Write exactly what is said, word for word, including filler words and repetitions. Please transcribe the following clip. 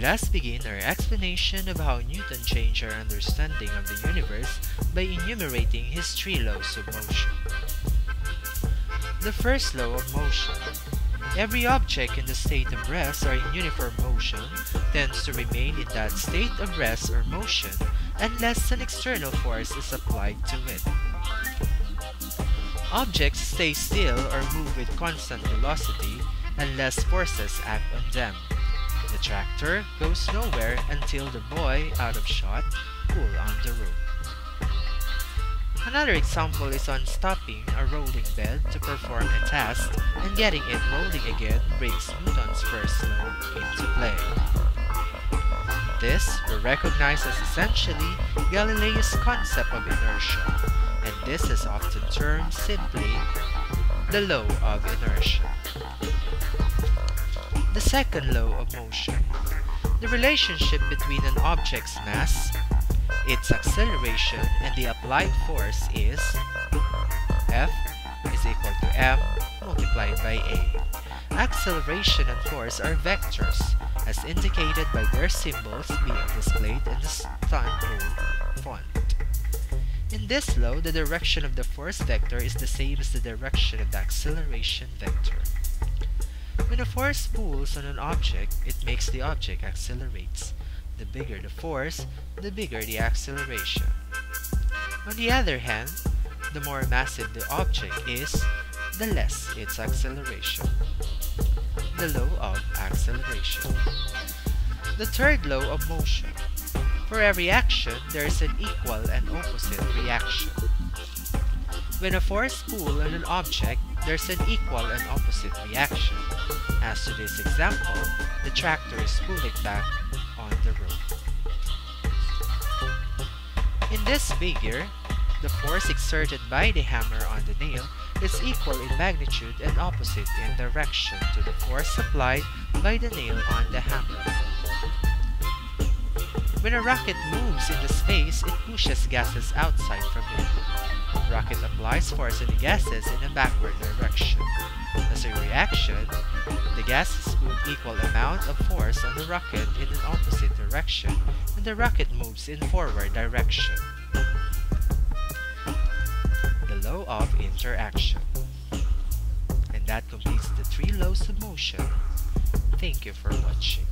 Let us begin our explanation of how Newton changed our understanding of the universe by enumerating his three laws of motion. The first law of motion. Every object in the state of rest or in uniform motion tends to remain in that state of rest or motion unless an external force is applied to it. Objects stay still or move with constant velocity unless forces act on them. The tractor goes nowhere until the boy out of shot pull on the rope. Another example is on stopping a rolling bed to perform a task and getting it rolling again brings Newton's first law into play. This we recognize as essentially Galileo's concept of inertia, and this is often termed simply the law of inertia. The second law of motion. The relationship between an object's mass, its acceleration, and the applied force is F is equal to M multiplied by A. Acceleration and force are vectors, as indicated by their symbols being displayed in the stunt rule font. In this law, the direction of the force vector is the same as the direction of the acceleration vector. When a force pulls on an object, it makes the object accelerates. The bigger the force, the bigger the acceleration. On the other hand, the more massive the object is, the less its acceleration. The law of acceleration. The third law of motion. For every action, there is an equal and opposite reaction. When a force pulls on an object, there's an equal and opposite reaction. As to this example, the tractor is pulling back on the road. In this figure, the force exerted by the hammer on the nail is equal in magnitude and opposite in direction to the force applied by the nail on the hammer. When a rocket moves into space, it pushes gases outside from it. Rocket applies force on the gases in a backward direction. As a reaction, the gases put equal amount of force on the rocket in an opposite direction, and the rocket moves in forward direction. The law of interaction. And that completes the three laws of motion. Thank you for watching.